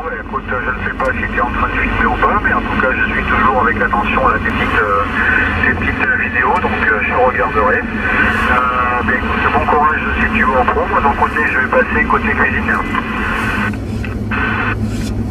ouais, écoute, je ne sais pas si tu es en train de filmer ou pas, mais en tout cas, je suis toujours avec attention à ces petites vidéos, donc je regarderai. Mais écoute, bon courage si tu veux en pro. Moi, d'un côté, je vais passer côté cuisine.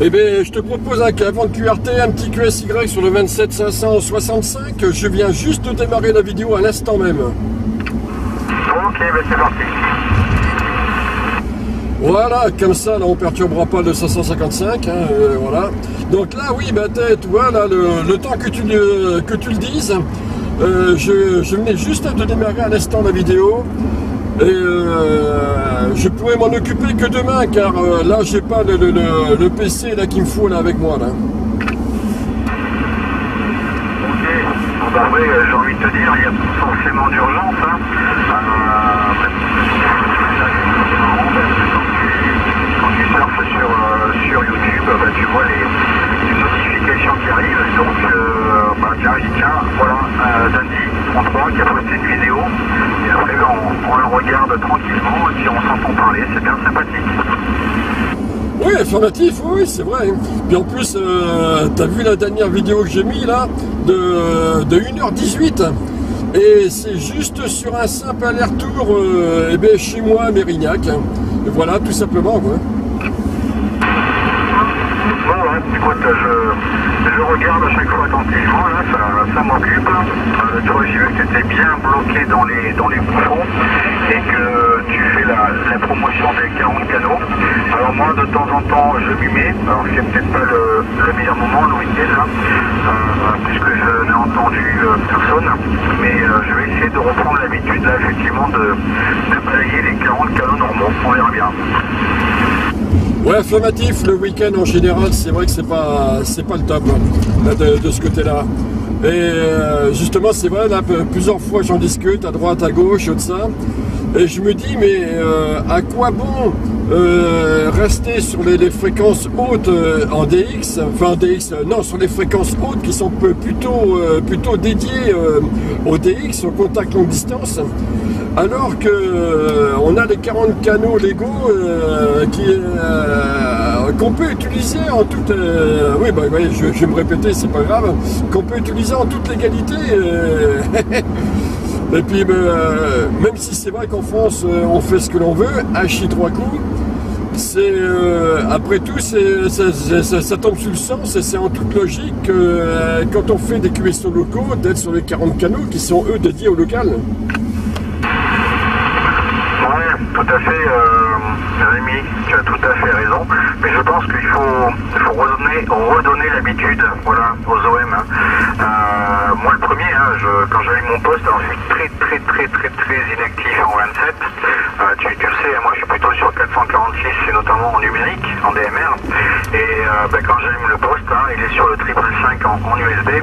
Eh bien, je te propose avec avant le QRT, un petit QSY sur le 27565. Je viens juste de démarrer la vidéo à l'instant même. Ok, ben c'est parti. Voilà, comme ça, là, on ne perturbera pas le 555, hein, voilà. Donc là, oui, bah, tu vois, là, le temps que tu le dises, je venais juste de démarrer à l'instant la vidéo, et je pourrais m'en occuper que demain, car là, j'ai pas le PC là qu'il me faut, là, avec moi, là. Ok, bah oui, j'ai envie de te dire, il y a forcément d'urgence, hein. Sur YouTube, bah, tu vois les notifications qui arrivent, et donc tiens, voilà, Dundee 33 qui a posté une vidéo, et après on le regarde tranquillement, et puis on s'entend parler, c'est bien sympathique. Oui, affirmatif, oui, c'est vrai. Puis en plus, t'as vu la dernière vidéo que j'ai mis là, de 1h18, et c'est juste sur un simple aller-retour eh ben, chez moi à Mérignac. Et voilà, tout simplement, quoi. Écoute, je regarde à chaque fois attentivement, là, ça m'occupe. Tu vois, j'ai vu que tu étais bien bloqué dans les bouchons et que tu fais la promotion des 40 canaux. Alors moi, de temps en temps, je m'y mets. Alors c'est peut-être pas le meilleur moment, le week-end, là, puisque je n'ai entendu personne. Mais je vais essayer de reprendre l'habitude, là, effectivement, de balayer les 40 canaux normaux. On verra bien. Ouais, affirmatif, le week-end en général, c'est vrai que c'est pas le top là, de ce côté-là. Et justement, c'est vrai, là, plusieurs fois j'en discute, à droite, à gauche, de ça. Et je me dis, mais à quoi bon rester sur les fréquences hautes en DX, enfin en DX, non, sur les fréquences hautes qui sont plutôt dédiées au DX, au contact longue distance. Alors que on a les 40 canaux légaux qu'on peut utiliser en toute oui bah ouais, je vais me répéter, c'est pas grave, qu'on peut utiliser en toute légalité. Et puis même si c'est vrai qu'en France on fait ce que l'on veut, H3 coups, c'est après tout ça tombe sous le sens et c'est en toute logique quand on fait des QSO locaux d'être sur les 40 canaux qui sont eux dédiés au local. Tout à fait, Rémy, tu as tout à fait raison, mais je pense qu'il faut redonner l'habitude, voilà, aux OM. Hein. Moi le premier, hein, quand j'avais mon poste, alors je suis très inactif en 27. Tu le sais, moi je suis plutôt sur 446 et notamment en numérique, en DMR. Et bah, quand j'allume le poste, hein, il est sur le 555 en USB. Et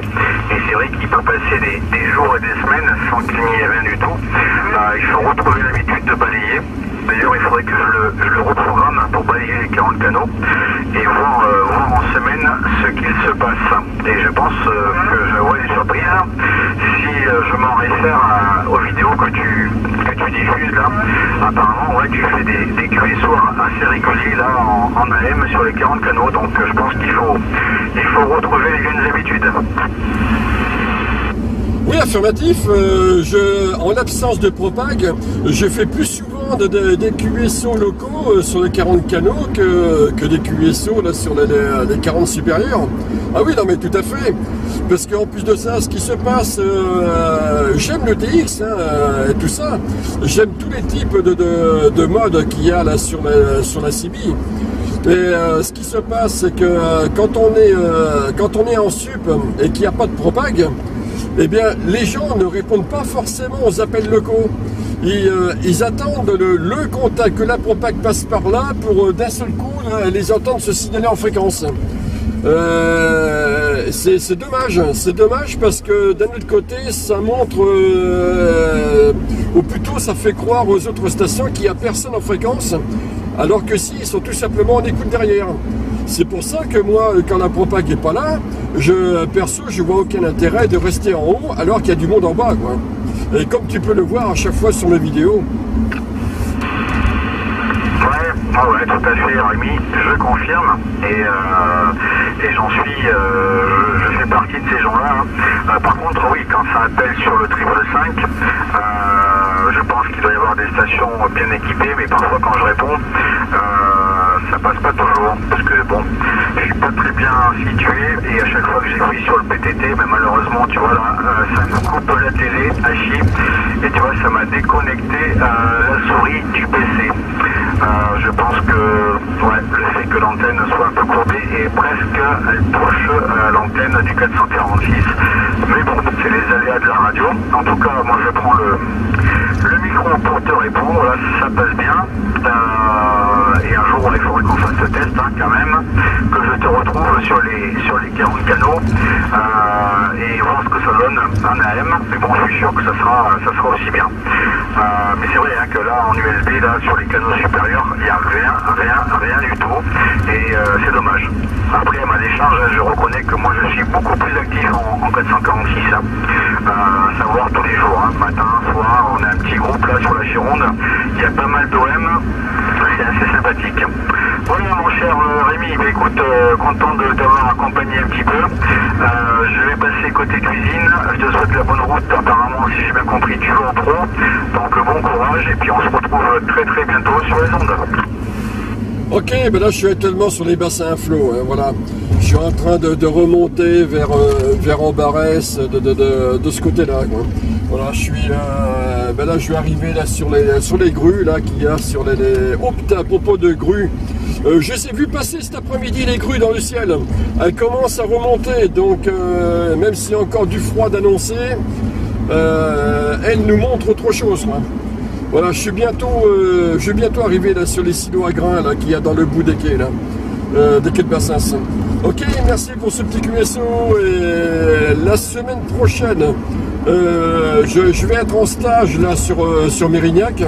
c'est vrai qu'il peut passer des jours et des semaines sans cligner rien du tout. Il faut retrouver l'habitude de balayer. D'ailleurs, il faudrait que je le reprogramme pour balayer les 40 canaux et voir en semaine ce qu'il se passe. Et je pense que je vois des surprises si je m'en réfère aux vidéos que tu diffuses là. Apparemment, ouais, tu fais des QSO assez réguliers là en AM sur les 40 canaux. Donc, je pense qu'il faut retrouver les jeunes habitudes. Oui, affirmatif. En l'absence de propag, je fais plus souvent des QSO locaux sur les 40 canaux que des QSO là, sur les 40 supérieurs. Ah oui, non mais tout à fait. Parce qu'en plus de ça, ce qui se passe, j'aime le DX hein, et tout ça. J'aime tous les types de modes qu'il y a là sur la Cibi. Et ce qui se passe, c'est que quand on est en sup et qu'il n'y a pas de propag, eh bien, les gens ne répondent pas forcément aux appels locaux. Ils attendent le contact, que la propag passe par là pour d'un seul coup les entendre se signaler en fréquence. C'est dommage parce que d'un autre côté, ça montre, ou plutôt ça fait croire aux autres stations qu'il n'y a personne en fréquence, alors que si, ils sont tout simplement en écoute derrière. C'est pour ça que moi, quand la propag n'est pas là, perso, je vois aucun intérêt de rester en haut alors qu'il y a du monde en bas, quoi. Et comme tu peux le voir à chaque fois sur la vidéo. Ouais, Ah ouais, tout à fait, Rémy, je confirme. Et j'en suis... je fais partie de ces gens-là. Hein. Par contre, oui, quand ça appelle sur le 555, je pense qu'il doit y avoir des stations bien équipées, mais parfois quand je réponds, ça passe pas toujours, parce que bon, je suis pas très bien situé, et à chaque fois que j'écris sur le PTT, bah, malheureusement, tu vois, là, ça me coupe la télé, Hachi, et tu vois, ça m'a déconnecté la souris du PC. Je pense que, ouais, le fait que l'antenne soit un peu courbée est presque, elle touche l'antenne du 446, mais bon, c'est les aléas de la radio. En tout cas, moi, je prends le micro pour te répondre, là, ça passe bien, et un jour, il faudrait qu'on fasse le test, hein, quand même, que je te retrouve sur les 40 canaux, et voir ce que ça donne en AM, mais bon, je suis sûr que ça sera aussi bien. Mais c'est vrai, hein, que là, en USB, là, sur les canaux supérieurs, il n'y a rien du tout, et c'est dommage. Après, à ma décharge, je reconnais que moi, je suis beaucoup plus actif en 446, hein, savoir tous les jours, hein, matin, soir, on a un petit groupe là sur la Gironde, il y a pas mal d'OM, c'est assez sympathique. Voilà mon cher Rémy, bah, écoute, content de t'avoir accompagné un petit peu, je vais passer côté cuisine, je te souhaite la bonne route, apparemment si j'ai bien compris tu vas en pro, donc bon courage et puis on se retrouve très très bientôt sur les ondes. Ok, ben là je suis actuellement sur les bassins à flot, hein, voilà. Je suis en train de remonter vers Ambarès, de ce côté-là. Voilà, je suis ben là, je suis arrivé là sur les grues là qu'il y a sur les. Oh putain, à propos de grues, je les ai vu passer cet après-midi les grues dans le ciel. Elles commencent à remonter, donc même s'il y a encore du froid d'annoncer, elles nous montrent autre chose, quoi. Voilà, je suis bientôt arrivé là sur les silos à grains là qu'il y a dans le bout des quais là, des quais de Bassins. Ok, merci pour ce petit QSO et la semaine prochaine, je vais être en stage là sur Mérignac,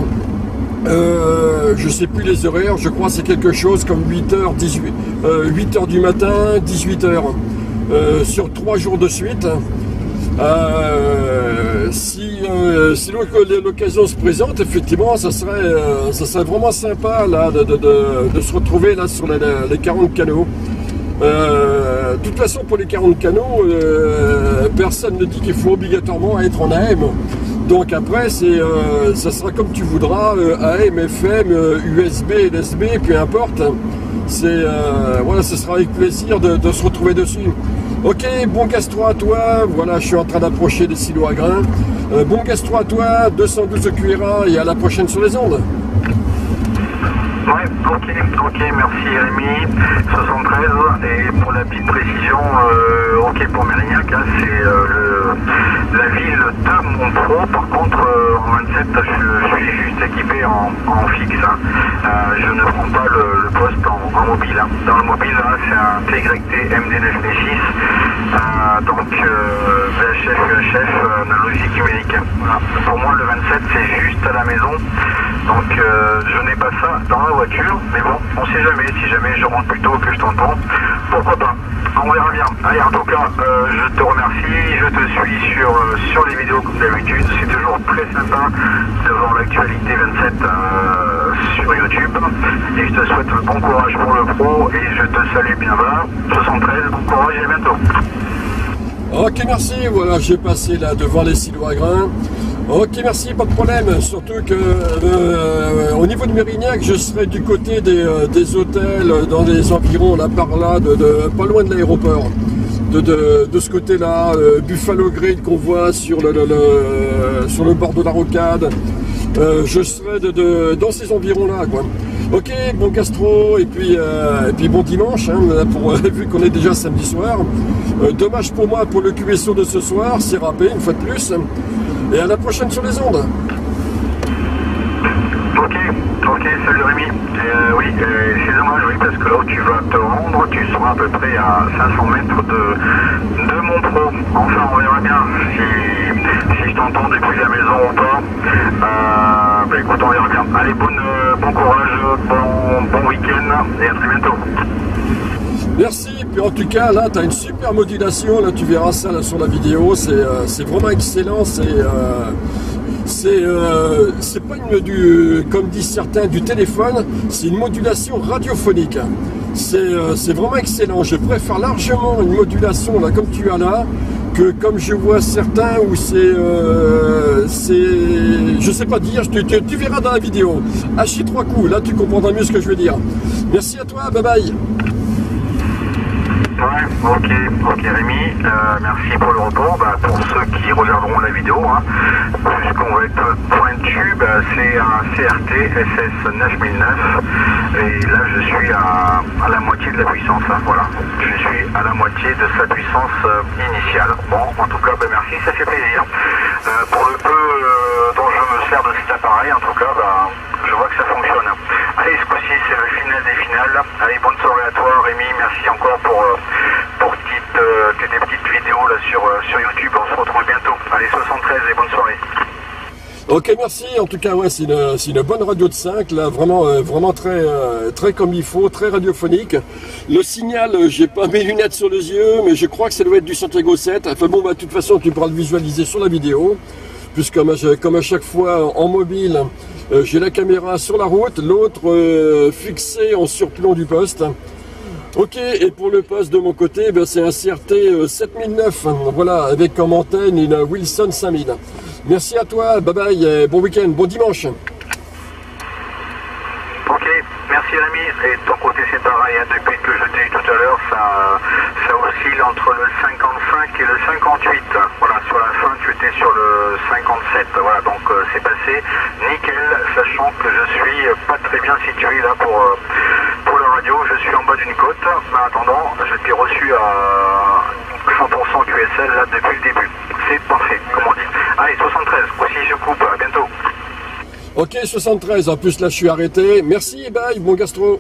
je sais plus les horaires, je crois c'est quelque chose comme 8h, 18, 8h du matin, 18h, sur 3 jours de suite. Si l'occasion se présente, effectivement, ça serait vraiment sympa là, de se retrouver là sur les 40 canaux. De toute façon, pour les 40 canaux, personne ne dit qu'il faut obligatoirement être en AM. Donc après, ça sera comme tu voudras, AM, FM, USB, LSB, peu importe. Voilà, ce sera avec plaisir de se retrouver dessus. Ok, bon gastro à toi, voilà, je suis en train d'approcher des silos à grains. Bon gastro à toi, 212 QRA et à la prochaine sur les ondes. Ouais, ok, merci Rémy, 73, et pour la petite précision, ok pour Mérignac, hein, c'est la ville de Montreux, par contre en 27 je suis juste équipé en fixe, hein. Je ne prends pas le poste en mobile, hein. Dans le mobile c'est un TYT MD9D6, donc VHF, UHF, analogique numérique, voilà. Pour moi le 27 c'est juste à la maison, donc je n'ai pas ça dans la voiture, mais bon, on sait jamais, si jamais je rentre plus tôt que je t'entends, pourquoi pas, on verra bien. Allez, en tout cas, je te remercie, je te suis sur les vidéos comme d'habitude, c'est toujours très sympa de voir l'actualité 27 sur YouTube, et je te souhaite le bon courage pour le pro, et je te salue bien bas, 73, bon courage et à bientôt. Ok, merci, voilà, j'ai passé là devant les silos à grains. Ok, merci, pas de problème, surtout que au niveau de Mérignac, je serai du côté des hôtels, dans les environs, là par là, pas loin de l'aéroport, de ce côté-là, Buffalo Grill qu'on voit sur le bord de la Rocade, je serai dans ces environs-là, quoi. Ok, bon gastro, et puis bon dimanche, hein, vu qu'on est déjà samedi soir. Dommage pour moi, pour le QSO de ce soir, c'est râpé, une fois de plus. Et à la prochaine sur les ondes. Ok, salut Rémy. Oui, c'est dommage, oui, parce que là où tu vas te rendre, tu seras à peu près à 500 mètres de Montreux. Enfin, on verra bien si je t'entends depuis la maison ou pas. Bah écoute, on verra bien. Allez, bon courage, bon week-end, et à très bientôt. Merci, puis en tout cas là tu as une super modulation, là tu verras ça là, sur la vidéo, c'est vraiment excellent, c'est pas une, comme disent certains, du téléphone, c'est une modulation radiophonique. C'est vraiment excellent. Je préfère largement une modulation là, comme tu as là, que comme je vois certains où c'est, je sais pas dire, tu verras dans la vidéo. Hachis trois coups, là tu comprendras mieux ce que je veux dire. Merci à toi, bye bye. Ouais, ok Rémi, merci pour le report. Bah, pour ceux qui regarderont la vidéo, hein, puisqu'on va être pointu, bah, c'est un CRT SS 9009 et là je suis à la moitié de la puissance, hein, voilà, je suis à la moitié de sa puissance initiale. Bon, en tout cas, bah, merci, ça fait plaisir. Pour le peu dont je me sers de cet appareil, en tout cas, bah, je vois que ça fonctionne. Allez, ce coup-ci, c'est le final des finales. Allez, bonne soirée à toi Rémi, merci encore pour tes petites vidéos là, sur YouTube. On se retrouve bientôt. Allez, 73 et bonne soirée. Ok, merci. En tout cas, ouais, c'est une bonne radio de 5, là, vraiment, vraiment très, très comme il faut, très radiophonique. Le signal, j'ai pas mes lunettes sur les yeux, mais je crois que ça doit être du Santiago 7. Enfin bon, bah, de toute façon, tu pourras le visualiser sur la vidéo, puisque comme à chaque fois en mobile, j'ai la caméra sur la route, l'autre fixée en surplomb du poste. Ok, et pour le poste de mon côté, ben, c'est un CRT 7009, voilà, avec comme antenne une Wilson 5000. Merci à toi, bye bye, et bon week-end, bon dimanche. Ok, merci l'ami, et de ton côté c'est pareil, hein, depuis que je t'ai eu tout à l'heure, ça oscille entre le 55 et le 58, voilà, sur la fin tu étais sur le 57, voilà, donc c'est passé, nickel, sachant que je suis pas très bien situé là pour la radio, je suis en bas d'une côte, mais en attendant, je t'ai reçu à 100% QSL là depuis le début, c'est parfait, comme on dit. Allez, 73, aussi je coupe, à bientôt. Ok, 73, en plus là je suis arrêté, merci, bye, bon gastro.